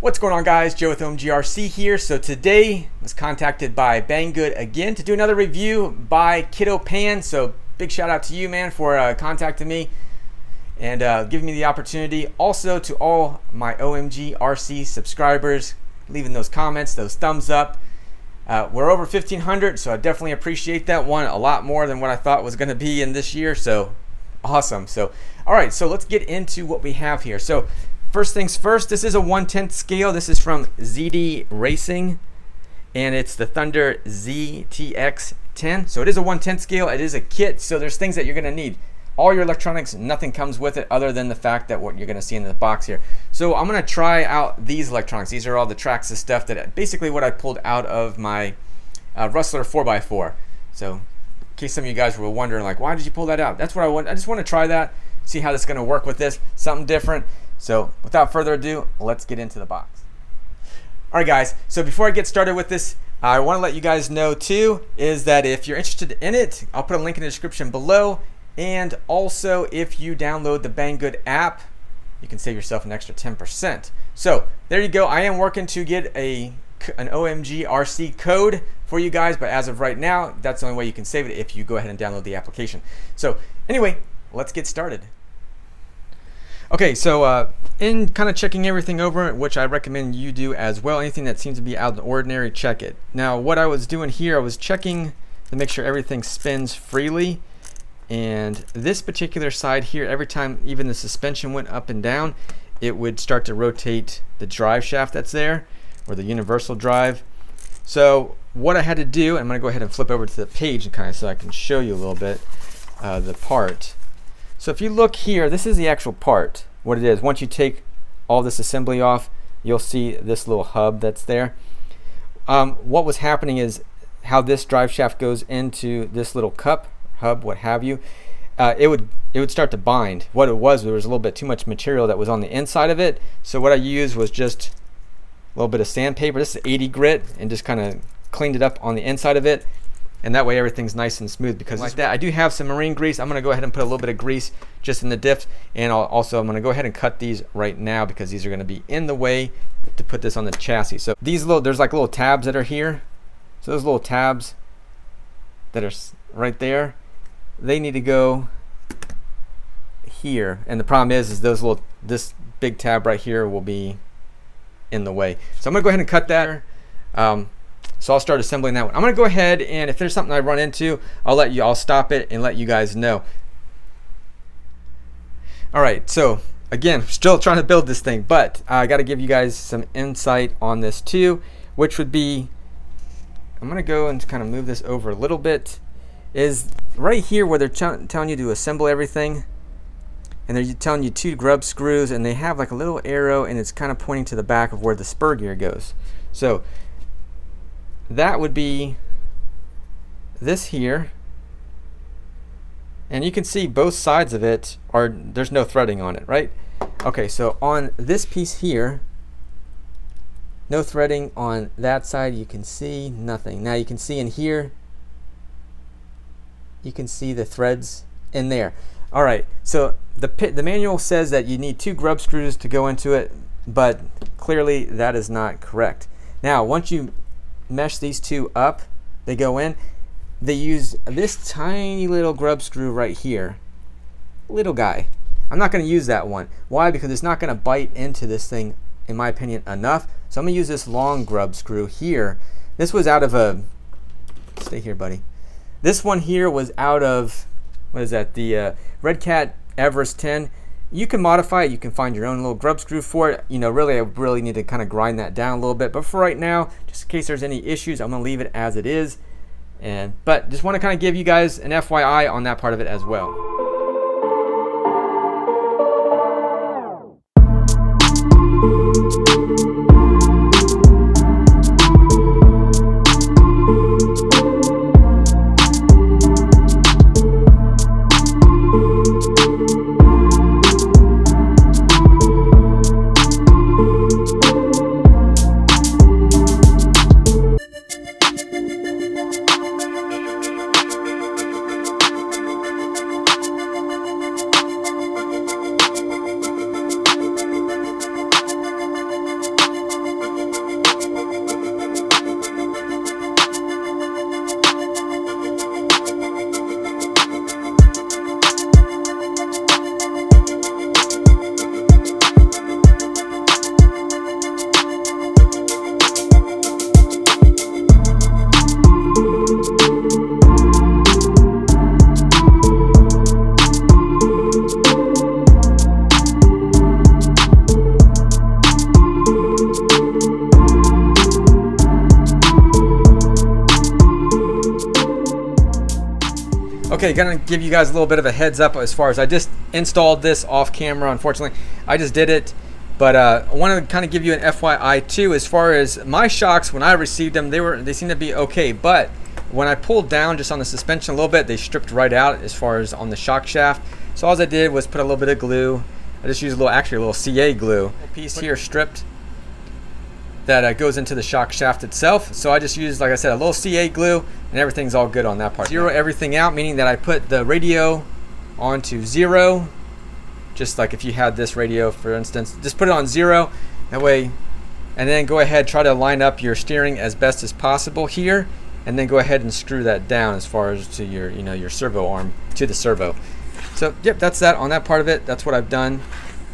What's going on, guys? Joe with OMGRC here. So today I was contacted by Banggood again to do another review by Kiddo Pan. So big shout out to you, man, for contacting me and giving me the opportunity. Also to all my OMGRC subscribers, leaving those comments, those thumbs up. We're over 1,500, so I definitely appreciate that one a lot more than what I thought was going to be in this year. So awesome. So all right, so let's get into what we have here. So first things first, this is a 1/10 scale. This is from ZD Racing, and it's the Thunder ZTX 10. So it is a 1/10 scale. It is a kit, so there's things that you're going to need. All your electronics, nothing comes with it other than the fact that what you're going to see in the box here. So I'm going to try out these electronics. These are all the Traxxas stuff that basically what I pulled out of my Rustler 4x4. So in case some of you guys were wondering, like, why did you pull that out? That's what I want. I just want to try that, see how that's going to work with this, something different. So without further ado, let's get into the box. All right, guys, so before I get started with this, I want to let you guys know too is that if you're interested in it, I'll put a link in the description below. And also, if you download the Banggood app, you can save yourself an extra 10%. So there you go. I am working to get an OMGRC code for you guys, but as of right now, that's the only way you can save it, if you go ahead and download the application. So anyway, let's get started. Okay, so in kind of checking everything over, which I recommend you do as well, anything that seems to be out of the ordinary, check it. Now, what I was doing here, I was checking to make sure everything spins freely. And this particular side here, every time even the suspension went up and down, it would start to rotate the drive shaft that's there, or the universal drive. So what I had to do, I'm going to go ahead and flip over to the page and kind of so I can show you a little bit the part. So if you look here, this is the actual part, what it is. Once you take all this assembly off, you'll see this little hub that's there. What was happening is how this drive shaft goes into this little cup, hub, what have you. It would start to bind. What it was, there was a little bit too much material that was on the inside of it. So what I used was just a little bit of sandpaper. This is 80 grit, and just kind of cleaned it up on the inside of it. And that way everything's nice and smooth, because like that, I do have some marine grease. I'm gonna go ahead and put a little bit of grease just in the dips, and I'm gonna go ahead and cut these right now, because these are gonna be in the way to put this on the chassis. So these little, there's like little tabs that are here. So those little tabs that are right there, they need to go here. And the problem is those little, this big tab right here will be in the way. So I'm gonna go ahead and cut that. So I'll start assembling that one. I'm gonna go ahead, and if there's something I run into, I'll stop it and let you guys know. All right, so again, still trying to build this thing, but I gotta give you guys some insight on this too, which would be, I'm gonna go and kind of move this over a little bit, is right here where they're telling you to assemble everything, and they're telling you 2 grub screws, and they have like a little arrow, and it's kind of pointing to the back of where the spur gear goes. So that would be this here, and you can see both sides of it are, there's no threading on it, right? Okay, so on this piece here, no threading. On that side, you can see nothing. Now you can see in here, you can see the threads in there. All right, so the manual says that you need 2 grub screws to go into it, but clearly that is not correct. Now once you mesh these 2 up, they go in. They use this tiny little grub screw right here, little guy. I'm not going to use that one. Why? Because it's not going to bite into this thing, in my opinion, enough. So I'm going to use this long grub screw here. This was out of a, stay here, buddy. This one here was out of, what is that, the Redcat Everest 10. You can modify it. You can find your own little grub screw for it. You know, really, I really need to kind of grind that down a little bit. But for right now, just in case there's any issues, I'm going to leave it as it is. But just want to kind of give you guys an FYI on that part of it as well. Okay, gonna give you guys a little bit of a heads up as far as I just installed this off camera. Unfortunately, I just did it, but I want to kind of give you an FYI too. As far as my shocks, when I received them, they seemed to be okay, but when I pulled down just on the suspension a little bit, they stripped right out as far as on the shock shaft. So all I did was put a little bit of glue. I just used a little CA glue. A piece here stripped that goes into the shock shaft itself. So I just used, like I said, a little CA glue, and everything's all good on that part. Zero everything out, meaning that I put the radio onto zero, just like if you had this radio, for instance, just put it on zero, that way, and then go ahead, try to line up your steering as best as possible here, and then go ahead and screw that down as far as to your, you know, your servo arm to the servo. So yep, that's that on that part of it. That's what I've done.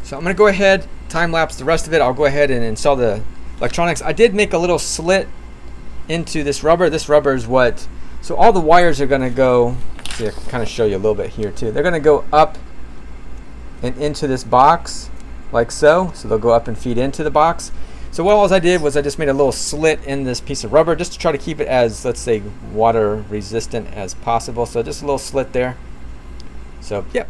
So I'm gonna go ahead, time lapse the rest of it. I'll go ahead and install the electronics. I did make a little slit into this rubber. This rubber is what, so all the wires are gonna go, see, I can kind of show you a little bit here too. They're gonna go up and into this box like so. So they'll go up and feed into the box. So what else I did was I just made a little slit in this piece of rubber just to try to keep it as, let's say, water resistant as possible. So just a little slit there. So, yep.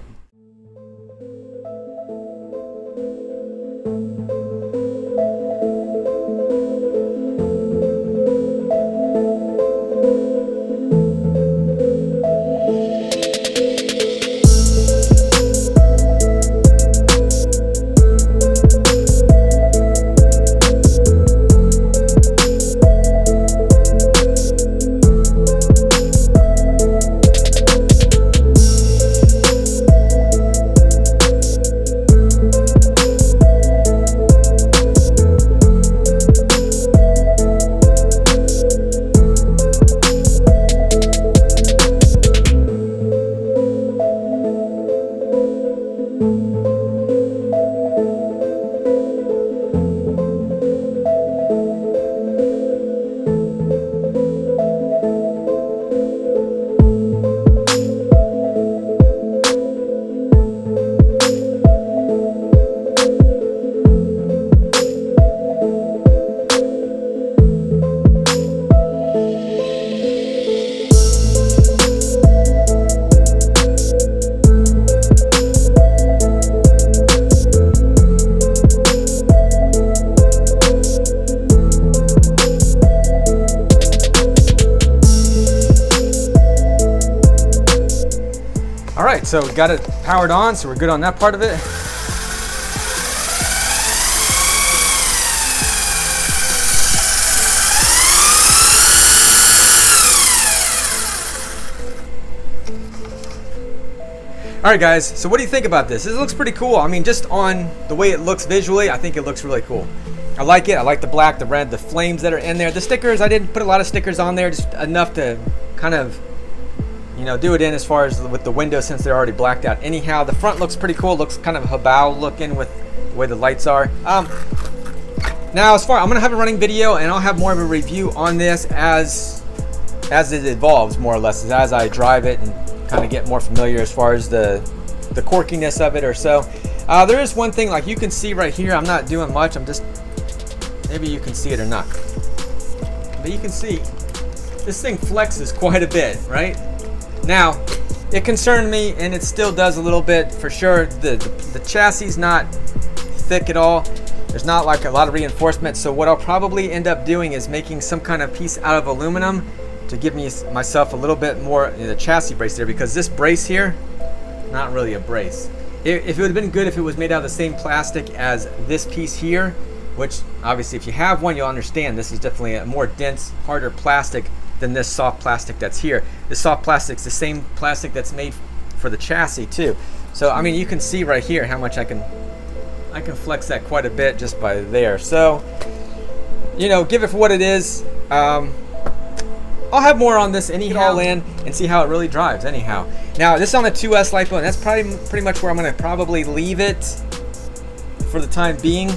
So we got it powered on, so we're good on that part of it. All right, guys, so what do you think about this? This looks pretty cool. I mean, just on the way it looks visually, I think it looks really cool. I like it. I like the black, the red, the flames that are in there. The stickers, I didn't put a lot of stickers on there, just enough to kind of, you know, do it in as far as with the window, since they're already blacked out. Anyhow, the front looks pretty cool. Looks kind of Habao looking with the way the lights are. Now, as far, I'm gonna have a running video, and I'll have more of a review on this as it evolves, more or less, as I drive it and kind of get more familiar as far as the quirkiness of it or so. There is one thing, like you can see right here, I'm not doing much. I'm just, maybe you can see it or not, but you can see this thing flexes quite a bit, right? Now, it concerned me, and it still does a little bit for sure. The chassis is not thick at all. There's not like a lot of reinforcement. So what I'll probably end up doing is making some kind of piece out of aluminum to give myself a little bit more, you know, the chassis brace there, because this brace here, not really a brace. If it would have been good if it was made out of the same plastic as this piece here, which obviously if you have one, you'll understand this is definitely a more dense, harder plastic than this soft plastic that's here. The soft plastic's the same plastic that's made for the chassis too. So I mean, you can see right here how much I can flex that quite a bit just by there. So, you know, give it for what it is. I'll have more on this anyhow and see how it really drives anyhow. Now this is on the 2S LiPo, and that's probably pretty much where I'm gonna probably leave it for the time being.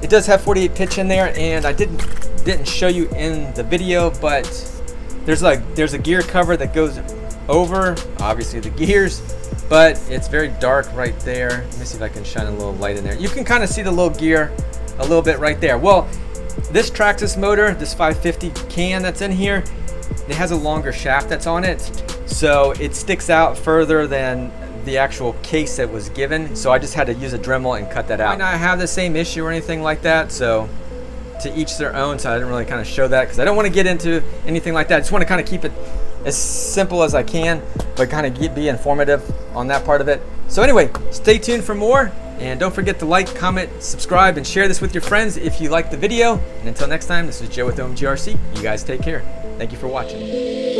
It does have 48 pitch in there, and I didn't show you in the video, but there's a gear cover that goes over obviously the gears, but it's very dark right there. Let me see if I can shine a little light in there. You can kind of see the little gear a little bit right there. Well, this Traxxas motor, this 550 can that's in here, it has a longer shaft that's on it, So it sticks out further than the actual case that was given. So I just had to use a Dremel and cut that out. I might not have the same issue or anything like that, so to each their own. So I didn't really kind of show that because I don't want to get into anything like that. I just want to kind of keep it as simple as I can, but kind of be informative on that part of it. So anyway, stay tuned for more, and don't forget to like, comment, subscribe, and share this with your friends if you like the video. And until next time, this is Joe with OMGRC. You guys take care. Thank you for watching.